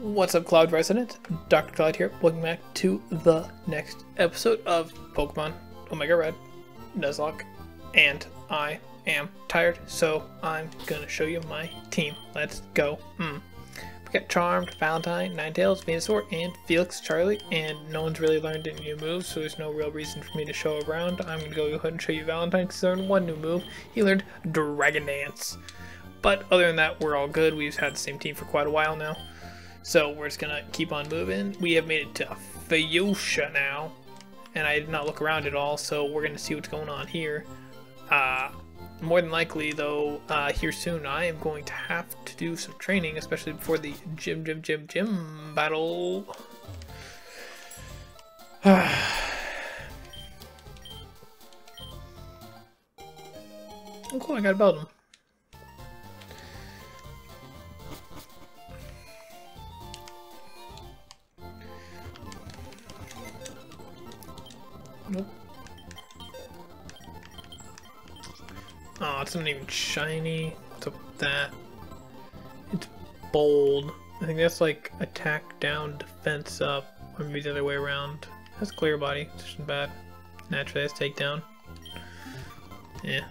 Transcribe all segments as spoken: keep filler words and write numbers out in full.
What's up, Cloud Resident? Doctor Cloud here. Welcome back to the next episode of Pokemon Omega Red, Nuzlocke, and I am tired, so I'm gonna show you my team. Let's go. Mm. We got Charmed, Valentine, Ninetales, Venusaur, and Felix, Charlie, and no one's really learned any new moves, so there's no real reason for me to show around. I'm gonna go ahead and show you Valentine because he learned one new move. He learned Dragon Dance. But other than that, we're all good. We've had the same team for quite a while now. So we're just gonna keep on moving. We have made it to Fayusha now. And I did not look around at all, so we're gonna see what's going on here. Uh, more than likely though, uh, here soon I am going to have to do some training, especially before the gym, gym, gym, gym battle. Oh cool, I got a Beldum. Nope. Oh, it's not even shiny. What's up with that? It's bold. I think that's like attack down, defense up, or maybe the other way around. It has clear body, which isn't bad. Naturally has takedown. Yeah.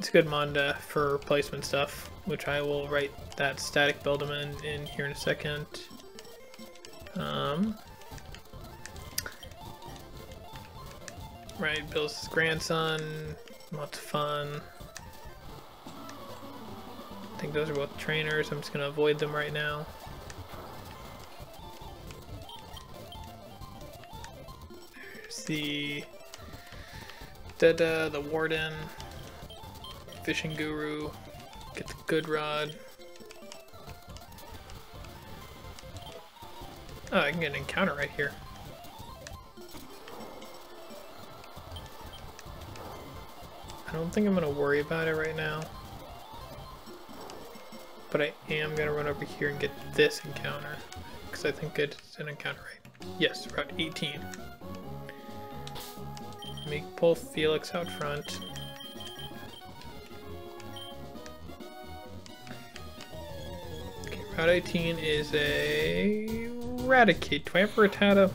It's a good mod uh, for placement stuff, which I will write that static Beldum in, in here in a second. Um Right, Bill's his grandson, lots of fun. I think those are both trainers, I'm just gonna avoid them right now. There's the Dada, the Warden, Fishing Guru, get the Good Rod. Oh, I can get an encounter right here. I don't think I'm going to worry about it right now, but I am going to run over here and get this encounter, because I think it's an encounter, right? Yes, Route eighteen. Make pull Felix out front. Okay, Route eighteen is a Raticate. Twamp, Rattata.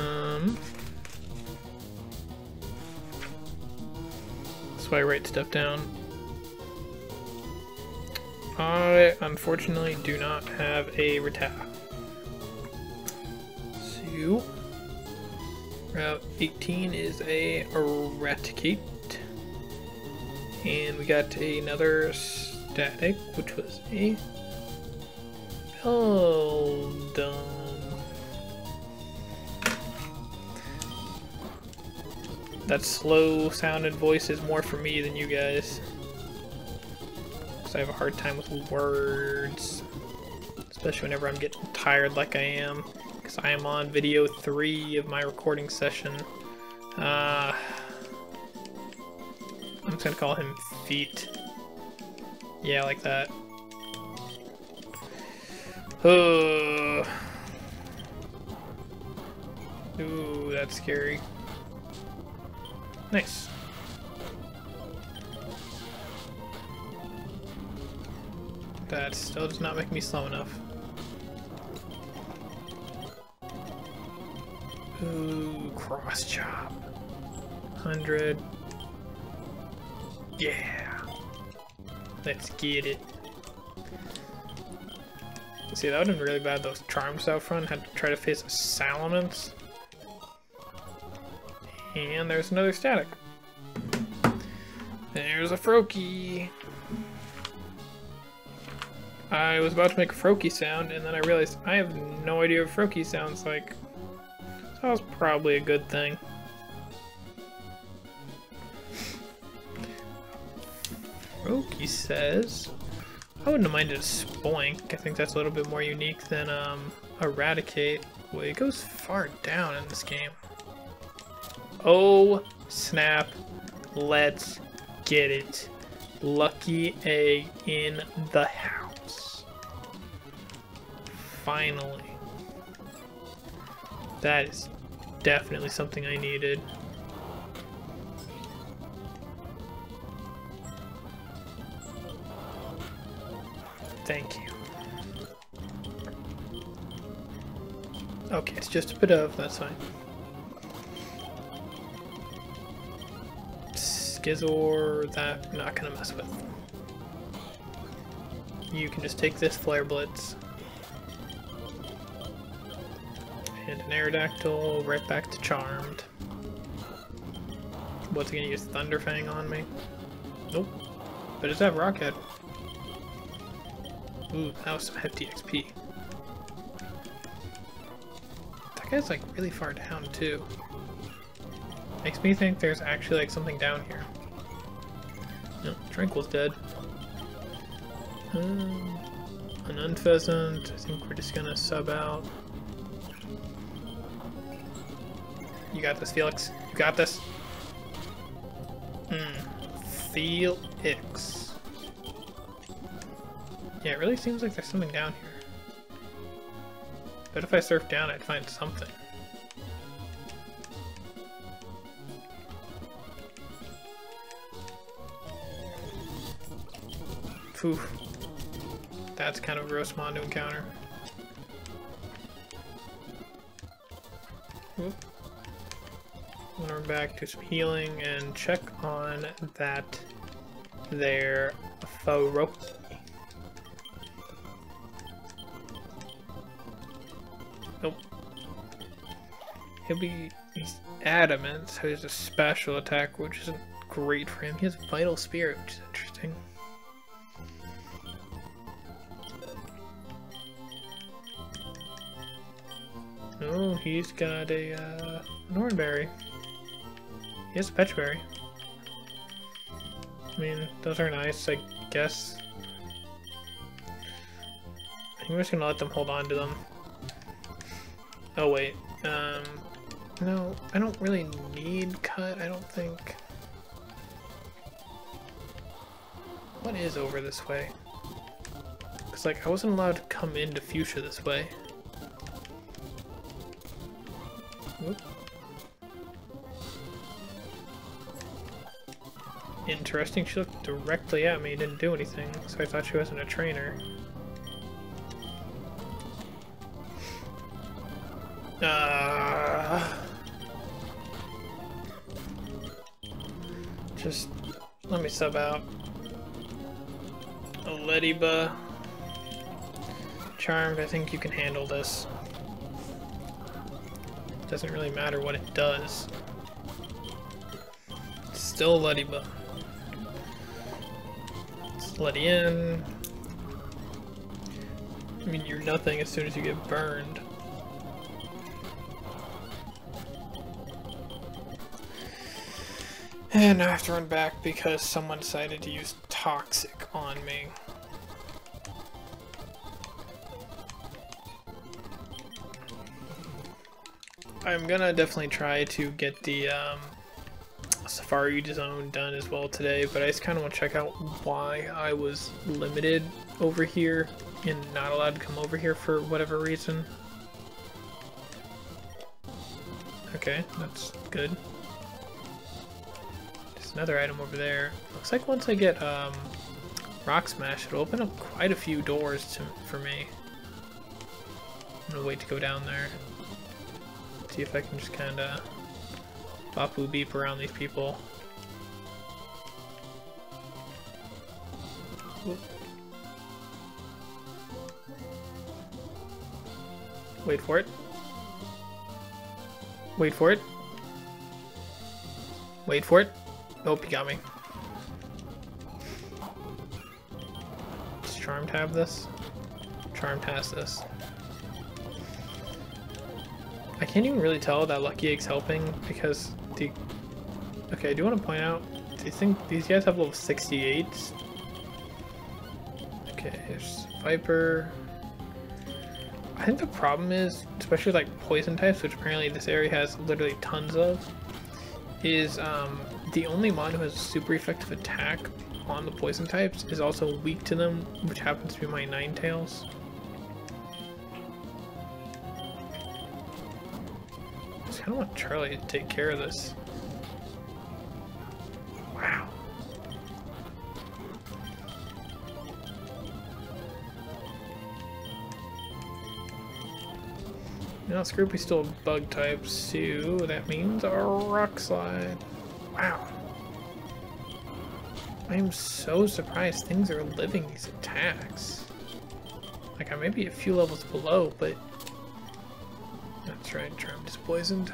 Um... So I write stuff down. I unfortunately do not have a Rattata. So Route eighteen is a Raticate, and we got another static, which was a Beldum. That slow sounded voice is more for me than you guys, because I have a hard time with words, especially whenever I'm getting tired like I am, because I am on video three of my recording session. Uh, I'm just going to call him Feet. Yeah, like that. Oh. Ooh, that's scary. Nice. That still does not make me slow enough. Ooh, cross chop. one hundred. Yeah. Let's get it. See, that would've been really bad. Those Charms out front had to try to face a Salamence. And there's another static. There's a Froakie. I was about to make a Froakie sound, and then I realized I have no idea what Froakie sounds like. So that was probably a good thing. Froakie says, I wouldn't have minded a Spoink. I think that's a little bit more unique than um, Raticate. Well, it goes far down in this game. Oh snap, let's get it. Lucky egg in the house. Finally. That is definitely something I needed. Thank you. Okay, it's just a bit of, that's fine. Gizor, that I'm not gonna mess with. You can just take this Flare Blitz. And an Aerodactyl, right back to Charmed. What's he gonna use Thunder Fang on me? Nope. But does have Rock Head. Ooh, that was some hefty X P. That guy's like really far down too. Makes me think there's actually like something down here. No, Tranquil's dead. Um, an Unpheasant, I think we're just gonna sub out. You got this, Felix. You got this. Hmm. Felix. Yeah, it really seems like there's something down here. But if I surf down, I'd find something. Oof. That's kind of a gross mon to encounter. Oop. We're back to some healing and check on that there Froakie. Nope. He'll be he's adamant, so he's a special attack, which isn't great for him. He has Vital Spirit, which is interesting. Oh, he's got a uh, an Oranberry. He has a Petch Berry. I mean, those are nice, I guess. I'm just gonna let them hold on to them. Oh wait, um, no, I don't really need Cut, I don't think. What is over this way? Cause like, I wasn't allowed to come into Fayusha this way. Whoop. Interesting, she looked directly at me, didn't do anything, so I thought she wasn't a trainer. Uh, just let me sub out a Letiba. Charmed, I think you can handle this. Doesn't really matter what it does. It's still Letiba. Let's let you in. I mean, you're nothing as soon as you get burned. And now I have to run back because someone decided to use Toxic on me. I'm gonna definitely try to get the um, Safari Zone done as well today, but I just kind of want to check out why I was limited over here and not allowed to come over here for whatever reason. Okay, that's good. Another item over there. Looks like once I get um, Rock Smash, it'll open up quite a few doors to, for me. I'm gonna wait to go down there. See if I can just kinda bop-oo beep around these people. Whoop. Wait for it. Wait for it. Wait for it. Nope, he got me. Does Charmed have this? Charmed has this. I can't even really tell that Lucky Egg's helping because the... Okay, I do want to point out, do you think these guys have level sixty-eights? Okay, there's Viper. I think the problem is, especially like poison types, which apparently this area has literally tons of, is um... the only mod who has a super effective attack on the poison types is also weak to them, which happens to be my Ninetales. I just kind of want Charlie to take care of this. Wow. Now Scroopy still bug type, so that means our Rock Slide. Wow. I am so surprised things are living these attacks. Like, I may be a few levels below, but... That's right, Charmed is poisoned.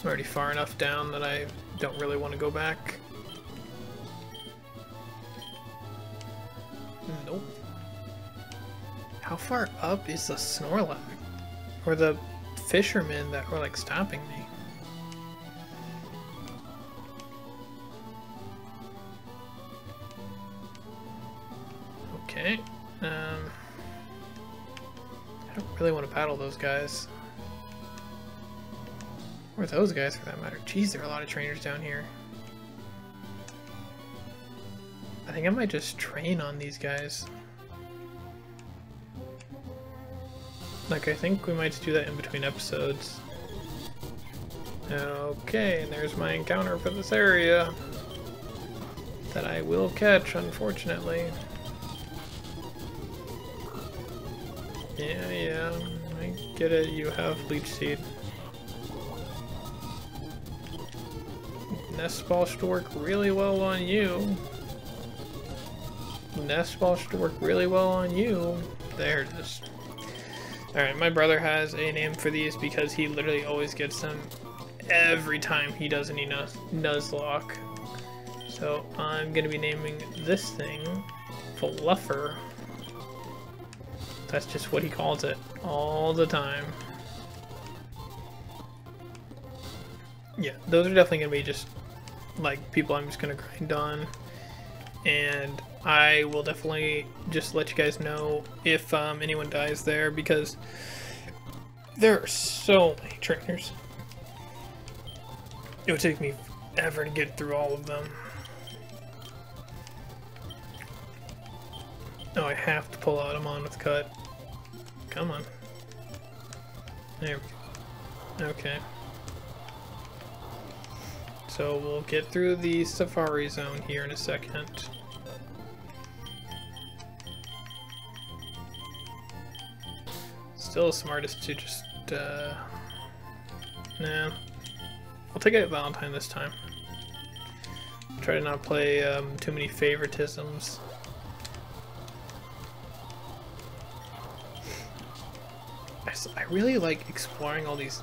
I'm already far enough down that I don't really want to go back. Nope. How far up is the Snorlax? Or the fishermen that were, like, stopping me? Okay. Um, I don't really want to battle those guys. Or those guys, for that matter. Jeez, there are a lot of trainers down here. I think I might just train on these guys. Like, I think we might just do that in between episodes. Okay, and there's my encounter for this area. That I will catch, unfortunately. Yeah, yeah, I get it, you have Leech Seed. Nest Ball should work really well on you. Nest Ball should work really well on you. There it is. Alright, my brother has a name for these because he literally always gets them every time he does any nuz Nuzlocke. So I'm going to be naming this thing Fluffer. That's just what he calls it all the time. Yeah, those are definitely going to be just, like, people I'm just going to grind on. And I will definitely just let you guys know if um, anyone dies there, because there are so many trainers. It would take me forever to get through all of them. Oh, I have to pull out a Monmouth Cut. Come on. There we go. Okay. So we'll get through the Safari Zone here in a second. Still smartest to just, uh... nah. I'll take out Valentine this time. Try to not play um, too many favoritisms. I, I really like exploring all these...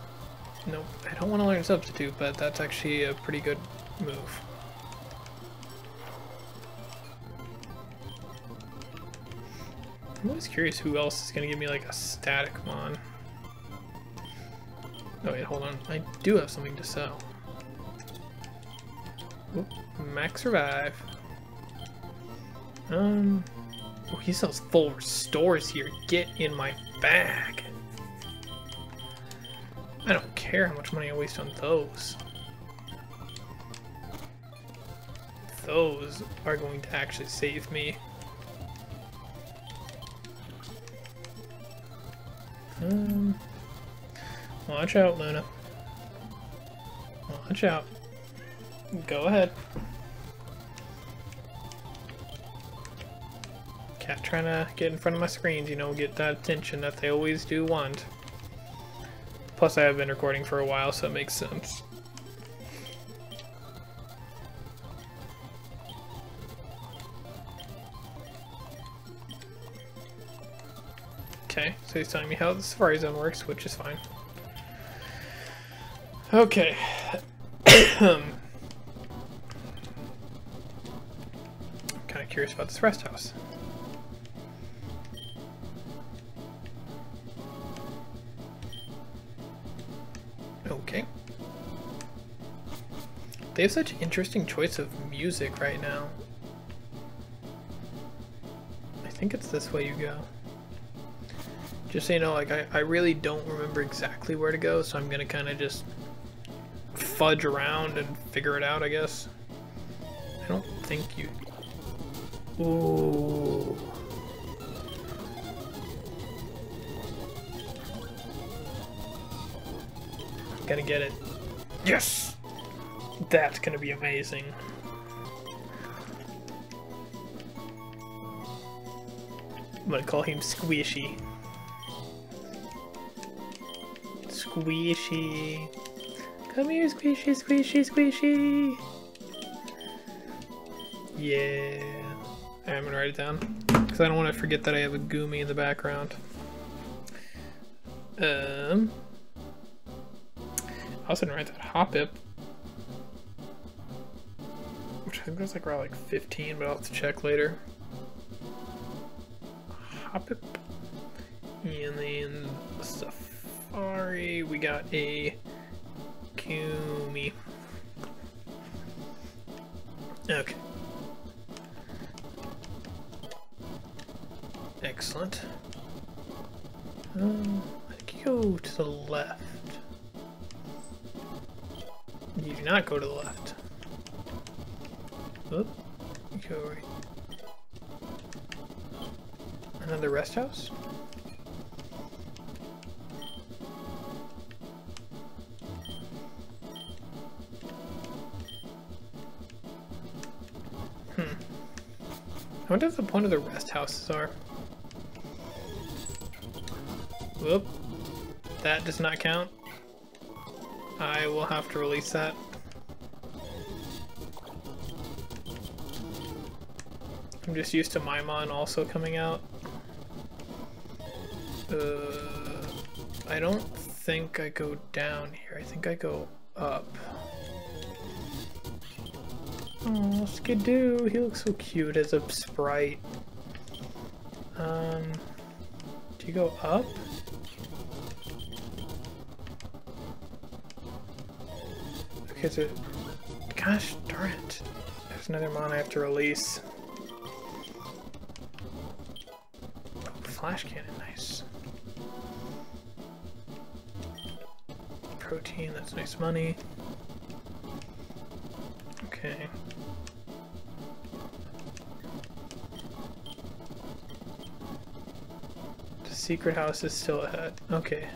Nope, I don't want to learn Substitute, but that's actually a pretty good move. I'm always curious who else is going to give me, like, a static mon. Oh wait, hold on. I do have something to sell. Oop, max revive. Um, oh, he sells full restores here. Get in my bag. I don't care how much money I waste on those. Those are going to actually save me. Um, watch out, Luna. Watch out. Go ahead. Cat trying to get in front of my screens, you know, get that attention that they always do want. Plus I have been recording for a while, so it makes sense. Okay, so he's telling me how the Safari Zone works, which is fine. Okay. I'm kind of curious about this rest house. Okay. They have such interesting choice of music right now. I think it's this way you go. Just so you know, like, I, I really don't remember exactly where to go, so I'm gonna kind of just fudge around and figure it out, I guess. I don't think you... Ooh... Gonna get it. Yes! That's gonna be amazing. I'm gonna call him Squishy. Squishy. Come here, squishy, squishy, squishy. Yeah. Alright, I'm gonna write it down because I don't want to forget that I have a Goomy in the background. Um. I also didn't write that Hoppip, which I think was like around like fifteen, but I'll have to check later. Hoppip. And then Safari, we got a Goomy. Okay. Excellent. Um, I go to the left. You do not go to the left. Oop. You go right. Another rest house? Hmm. I wonder if the point of the rest houses are. Whoop. That does not count. I will have to release that. I'm just used to Maimon also coming out. Uh, I don't think I go down here. I think I go up. Oh, Skidoo. He looks so cute as a sprite. Um, do you go up? Okay, so, gosh darn it. There's another mon I have to release. Oh, Flash Cannon, nice. Protein, that's nice money. Okay. The secret house is still ahead. Okay.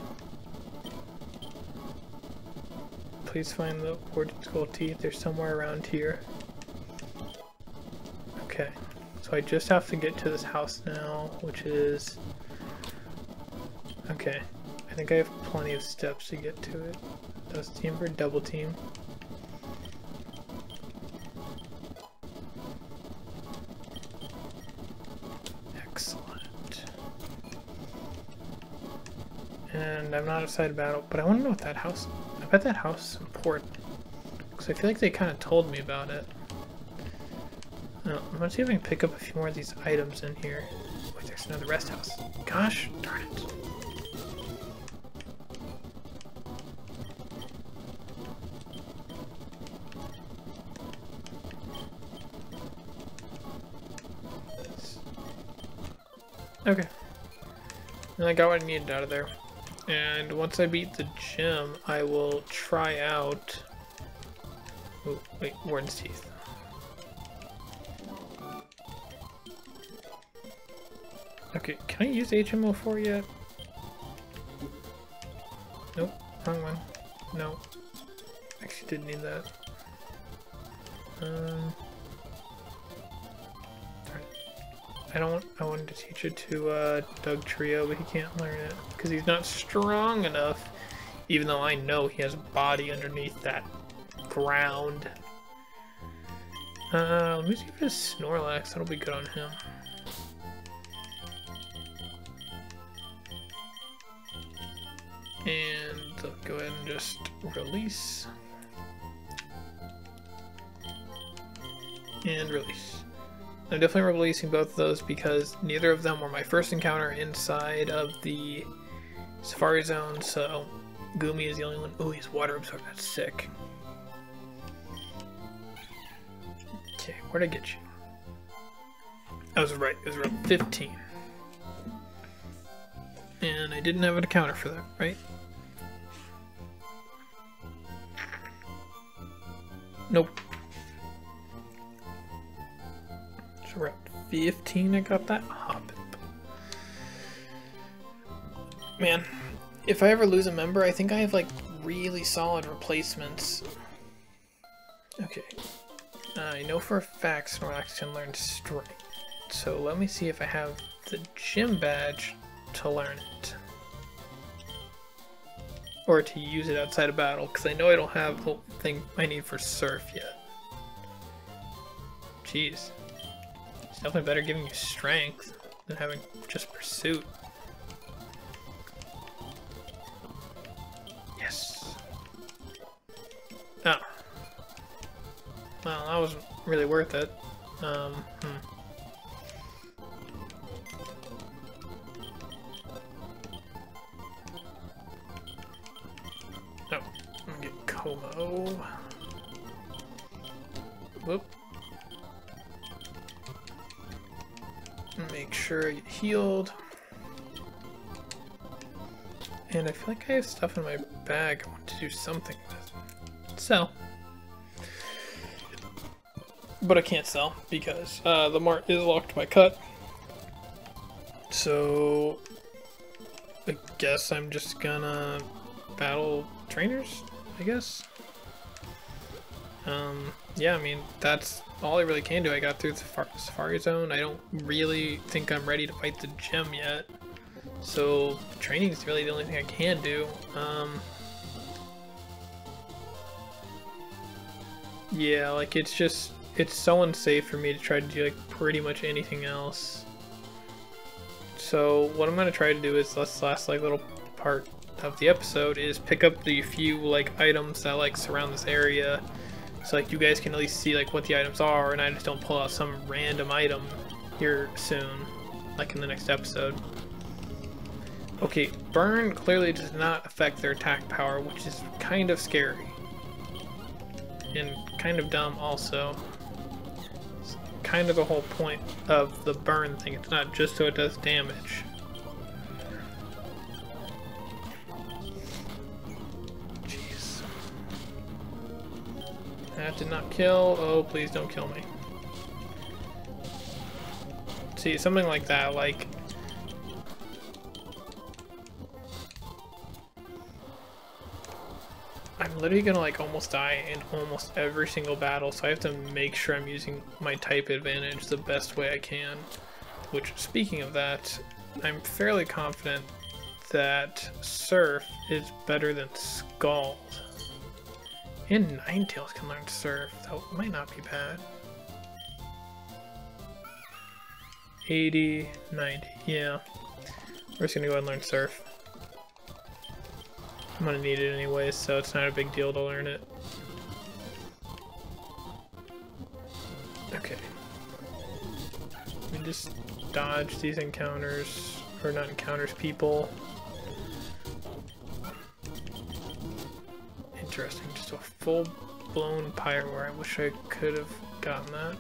Please find the hoarded skull teeth. They're somewhere around here. Okay, so I just have to get to this house now, which is... Okay, I think I have plenty of steps to get to it. Dust team for double team. Excellent. And I'm not outside of battle, but I want to know what that house is. I bet that house is important, because I feel like they kind of told me about it. Oh, I'm gonna see if I can pick up a few more of these items in here. Wait, there's another rest house. Gosh darn it. Okay. And I got what I needed out of there. And once I beat the gym, I will try out... Oh, wait, Warden's Teeth. Okay, can I use H M O four yet? Nope, wrong one. No. Actually didn't need that. Um... I don't. I wanted to teach it to uh, Doug Trio, but he can't learn it because he's not strong enough. Even though I know he has a body underneath that ground. Uh, let me see if it's Snorlax. That'll be good on him. And I'll go ahead and just release and release. I'm definitely releasing both of those because neither of them were my first encounter inside of the Safari Zone, so Goomy is the only one. Ooh, he's Water Absorb, that's sick. Okay, where'd I get you? I was right, it was Route fifteen. And I didn't have an encounter for that, right? Nope. So we're at fifteen, I got that Hoppip. Man, if I ever lose a member, I think I have like really solid replacements. Okay. I know for a fact Snorlax can learn Strength. So let me see if I have the gym badge to learn it. or to use it outside of battle, because I know I don't have the whole thing I need for Surf yet. Jeez. There's nothing better giving you strength than having just Pursuit. Yes. Oh. Well, that wasn't really worth it. Um, hmm. Como. Whoop. Make sure I get healed. And I feel like I have stuff in my bag I want to do something with. Sell. But I can't sell because uh, the mart is locked to my cut. So I guess I'm just gonna battle trainers. I guess. Um, yeah, I mean, that's all I really can do. I got through the Safari Zone. I don't really think I'm ready to fight the gym yet. So, training is really the only thing I can do. Um, yeah, like, it's just, it's so unsafe for me to try to do, like, pretty much anything else. So, what I'm gonna try to do is this last, like, little part of the episode is pick up the few like items that like surround this area, so like you guys can at least see like what the items are, and I just don't pull out some random item here soon, like in the next episode. Okay, burn clearly does not affect their attack power, which is kind of scary and kind of dumb also. It's kind of the whole point of the burn thing. It's not just so it does damage. That did not kill. Oh, please don't kill me. See, something like that, like... I'm literally gonna, like, almost die in almost every single battle, so I have to make sure I'm using my type advantage the best way I can. Which, speaking of that, I'm fairly confident that Surf is better than Scald. And Ninetales can learn Surf. That might not be bad. eighty, ninety, yeah. We're just gonna go ahead and learn Surf. I'm gonna need it anyways, so it's not a big deal to learn it. Okay. We just dodge these encounters, or not encounters, people. Interesting, just a full-blown pyro. I wish I could have gotten that.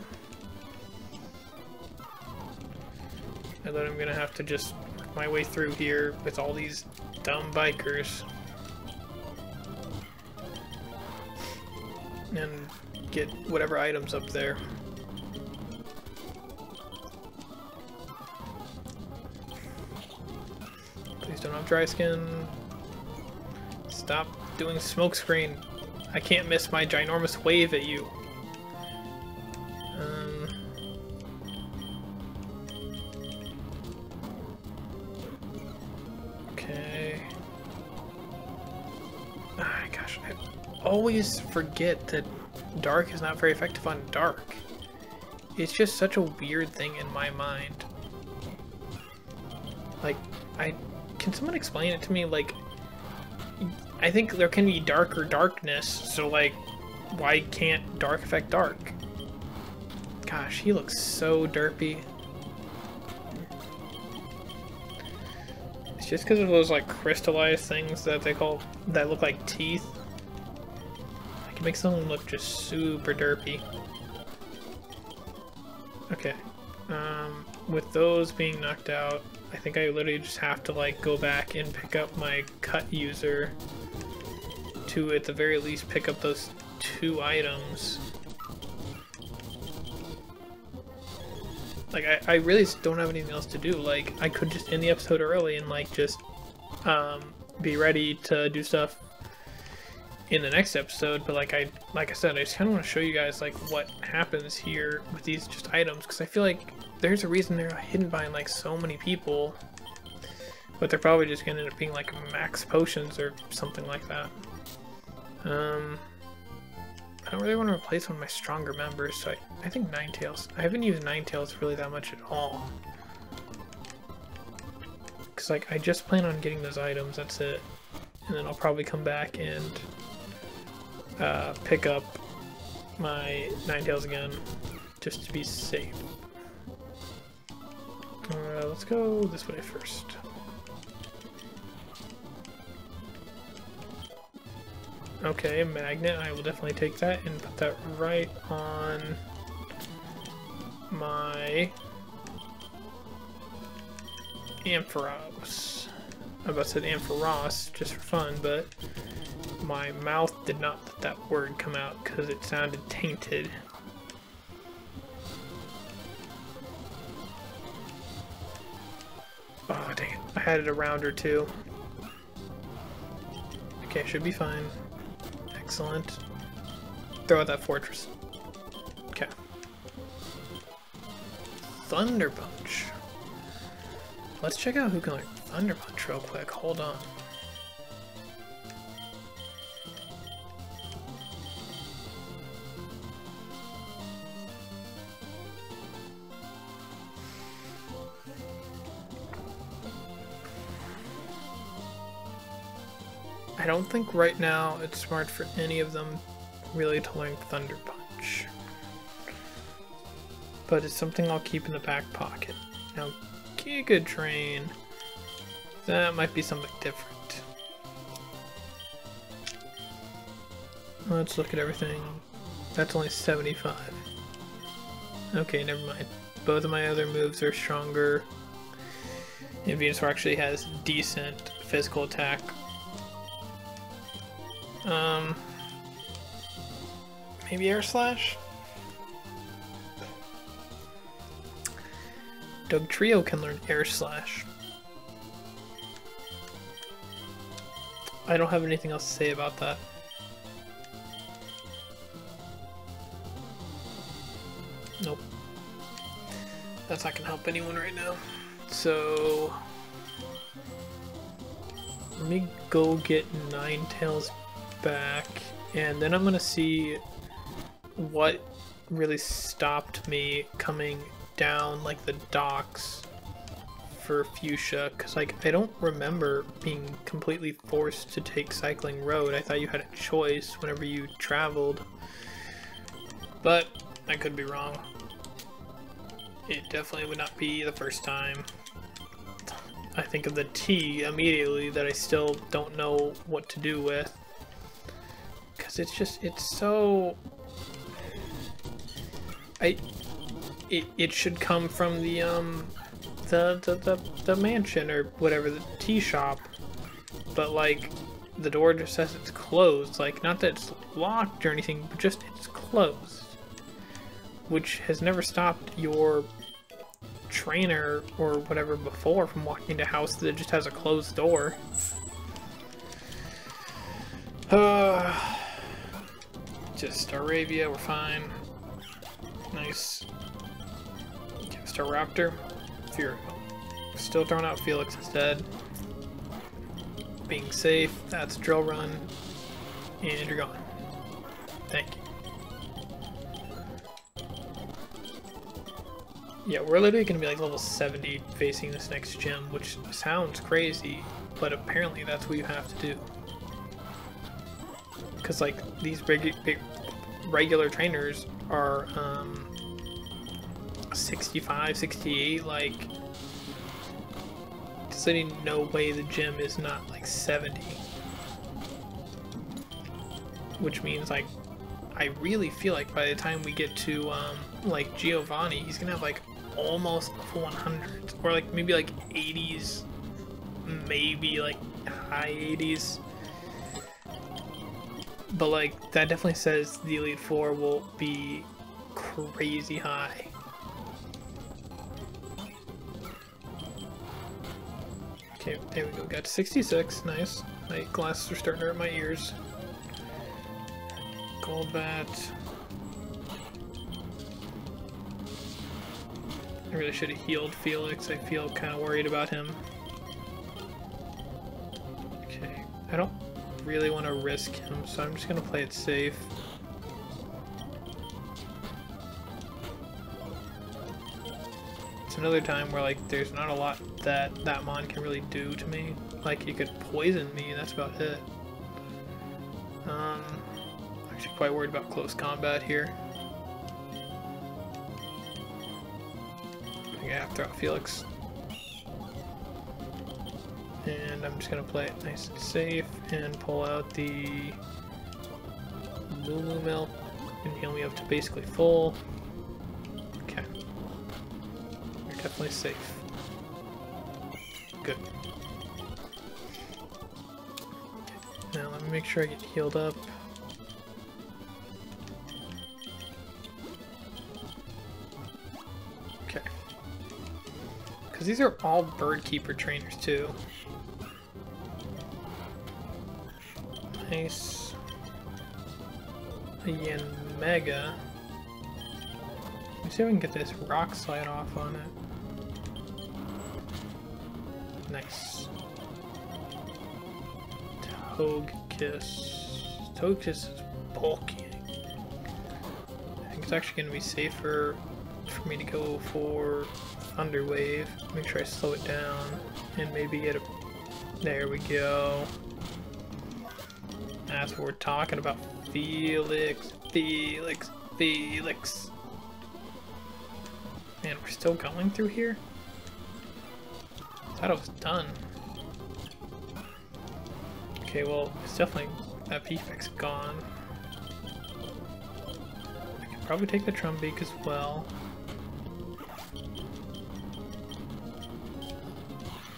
And then I'm gonna have to just work my way through here with all these dumb bikers. And get whatever items up there. Please don't have dry skin. Stop doing smokescreen. I can't miss my ginormous wave at you. Um, okay. Ah, gosh, I always forget that dark is not very effective on dark. It's just such a weird thing in my mind. Like, I can someone explain it to me? Like, I think there can be darker darkness, so like, why can't dark affect dark? Gosh, he looks so derpy. It's just because of those like crystallized things that they call, that look like teeth. I can make someone look just super derpy. Okay, um, with those being knocked out, I think I literally just have to like go back and pick up my cut user to at the very least pick up those two items. Like, I, I really don't have anything else to do. Like, I could just end the episode early and like just um, be ready to do stuff in the next episode, but like I like I said, I just kind of want to show you guys like what happens here with these just items, because I feel like there's a reason they're hidden by like so many people. But they're probably just gonna end up being like max potions or something like that. Um, I don't really want to replace one of my stronger members, so I, I think Ninetales. I haven't used Ninetales really that much at all. Because like I just plan on getting those items, that's it. And then I'll probably come back and uh, pick up my Ninetales again, just to be safe. Uh, let's go this way first. Okay, magnet, I will definitely take that and put that right on my Ampharos. I about said Ampharos just for fun, but my mouth did not let that word come out because it sounded tainted. Oh dang it, I had it a round or two. Okay, should be fine. Excellent. Throw out that fortress. Okay. Thunder Punch. Let's check out who can learn Thunder Punch real quick. Hold on. I don't think right now it's smart for any of them really to learn Thunder Punch. But it's something I'll keep in the back pocket. Now, Giga Drain, that might be something different. Let's look at everything. That's only seventy-five. Okay, never mind. Both of my other moves are stronger. And Venusaur actually has decent physical attack. Um, maybe Air Slash? Doug Trio can learn Air Slash. I don't have anything else to say about that. Nope. That's not gonna help anyone right now. So, let me go get Ninetales back, and then I'm gonna see what really stopped me coming down like the docks for Fayusha, because like I don't remember being completely forced to take Cycling Road. I thought you had a choice whenever you traveled, but I could be wrong. It definitely would not be the first time. I think of the T immediately that I still don't know what to do with. It's just, it's so, I, it, it should come from the, um, the, the, the, the mansion or whatever, the tea shop, but like, the door just says it's closed, like, not that it's locked or anything, but just it's closed, which has never stopped your trainer or whatever before from walking into a house that just has a closed door. Uh... Just Staravia, we're fine. Nice. Staraptor. Fury. Still throwing out Felix instead. Being safe, that's Drill Run. And you're gone. Thank you. Yeah, we're literally gonna be like level seventy facing this next gym, which sounds crazy, but apparently that's what you have to do. Because like these regu big regular trainers are um, sixty-five, sixty-eight, like there's any no way the gym is not like seventy. Which means like I really feel like by the time we get to um, like Giovanni, he's gonna have like almost one hundred, or like maybe like eighties, maybe like high eighties. But like, that definitely says the Elite Four will be crazy high. Okay, there we go, got sixty-six, nice. My glasses are starting to hurt my ears. Golbat. I really should have healed Felix, I feel kind of worried about him. I don't really want to risk him, so I'm just going to play it safe. It's another time where, like, there's not a lot that that mon can really do to me. Like, he could poison me, and that's about it. Um, I'm actually quite worried about close combat here. I think I have to throw out Felix. And I'm just going to play it nice and safe, and pull out the Lulu Milk, and heal me up to basically full. Definitely safe. Good. Now let me make sure I get healed up. Okay. Because these are all bird keeper trainers too. Nice. A Yanmega. Let me see if we can get this rock slide off on it. Nice. Togekiss. Togekiss is bulky. I think it's actually going to be safer for me to go for Thunder Wave. Make sure I slow it down and maybe get a... There we go. That's what we're talking about. Felix, Felix, Felix. Man, we're still going through here? I thought I was done. Okay, well, it's definitely that P-Fix gone. I can probably take the Trumbeak as well.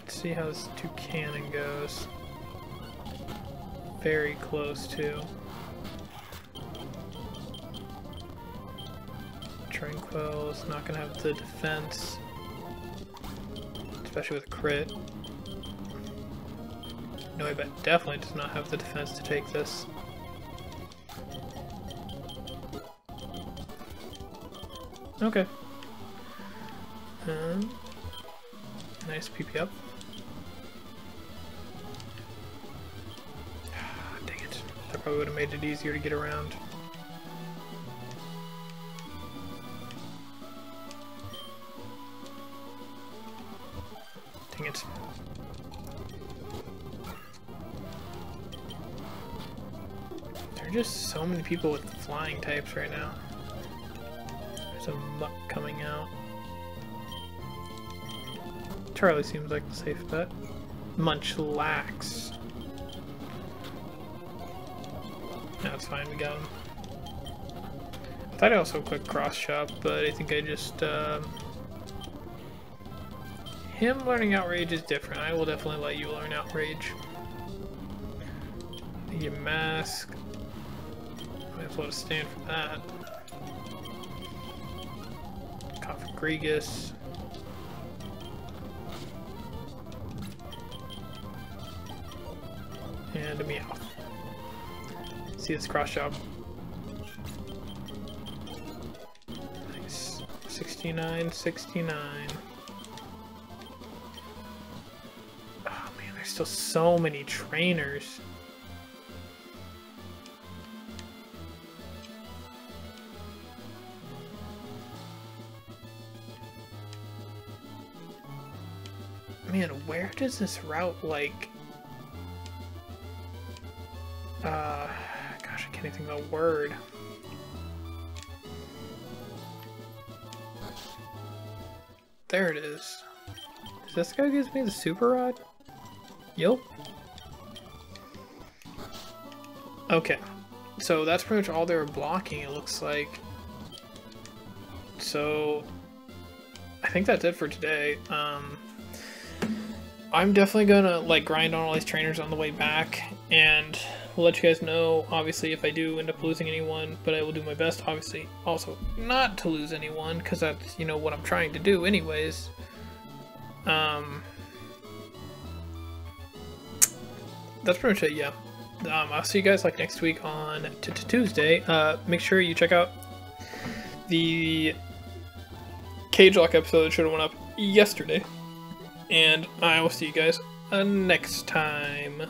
Let's see how this Toucanon goes. Very close to. Tranquil's not gonna have the defense. Especially with a crit. No, I bet definitely does not have the defense to take this. Okay. Um, nice P P up. Ah, dang it. That probably would have made it easier to get around. Dang it. There are just so many people with flying types right now. There's a Muck coming out. Charlie seems like the safe bet. Munchlax. No, it's fine, we got him. I thought I also clicked cross shop, but I think I just, uh... him learning Outrage is different. I will definitely let you learn Outrage. Your mask. Might as well stand for that. Confagrigus. And a Meowth. See this cross job. Nice. sixty-nine, sixty-nine. There's still so many trainers. Man, where does this route, like... Uh, gosh, I can't even think of a word. There it is. Is this guy gives me the super rod? Yup. Okay, so that's pretty much all they were blocking, it looks like. So, I think that's it for today. Um, I'm definitely gonna like grind on all these trainers on the way back, and we'll let you guys know, obviously, if I do end up losing anyone, but I will do my best, obviously, also not to lose anyone, because that's, you know, what I'm trying to do anyways. Um... That's pretty much it, yeah. Um, I'll see you guys like next week on Tuesday. Uh, make sure you check out the Cage Lock episode that should have went up yesterday. And I will see you guys uh, next time.